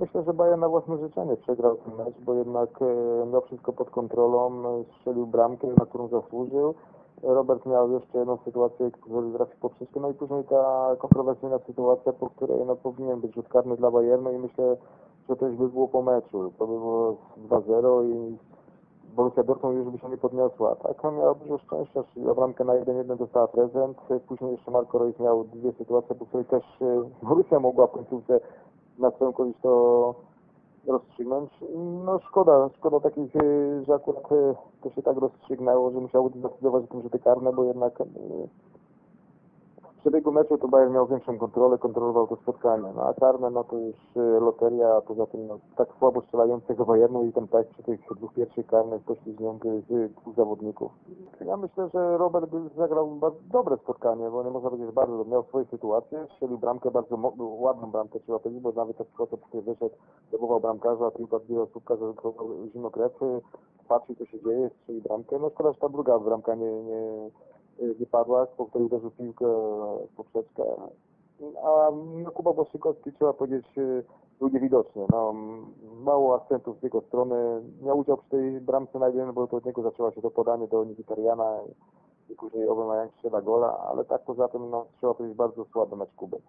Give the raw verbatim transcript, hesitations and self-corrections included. Myślę, że Bayern na własne życzenie przegrał ten mecz, bo jednak miał wszystko pod kontrolą, strzelił bramkę, na którą zasłużył. Robert miał jeszcze jedną sytuację, który trafił poprzeczkę, no i później ta kontrowersyjna sytuacja, po której no, powinien być rzut karny dla Bayernu i myślę, że to już by było po meczu. To by było dwa zero i Borussia Dortmund już by się nie podniosła. Tak, on miał dużo szczęścia, czyli bramkę na jeden jeden dostała prezent, później jeszcze Marco Reus miał dwie sytuacje, po której też Borussia mogła w końcówce na swoją korzyść to rozstrzygnąć. No szkoda, szkoda takich, że akurat to się tak rozstrzygnęło, że musiało zdecydować o tym, że te karne, bo jednak w przebiegu meczu to Bayern miał większą kontrolę, kontrolował to spotkanie, no a karne no to już loteria, a poza tym no, tak słabo strzelającego Bayernu i tam tak przy tych dwóch pierwszych karnych poślizgnął dwóch zawodników. Ja myślę, że Robert zagrał bardzo dobre spotkanie, bo nie można powiedzieć, że bardzo miał swoje sytuacje, strzelił bramkę, bardzo ładną bramkę trzeba powiedzieć, bo nawet taki osób, który wyszedł, próbował bramkarza, tylko dwie osóbka, że próbował zimokresy, patrzył co się dzieje, strzelił bramkę, no szkoda, że ta druga bramka nie... nie nie padła, po której uderzył piłkę w poprzeczkę. A no, Kuba Błaszczykowski, trzeba powiedzieć, był niewidoczny. No, mało akcentów z jego strony. Miał udział przy tej bramce najwięcej, bo to od niego zaczęło się to podanie do Nikitariana i później Obama Jank strzela gola, ale tak poza tym no, trzeba powiedzieć bardzo słaby mecz Kuby.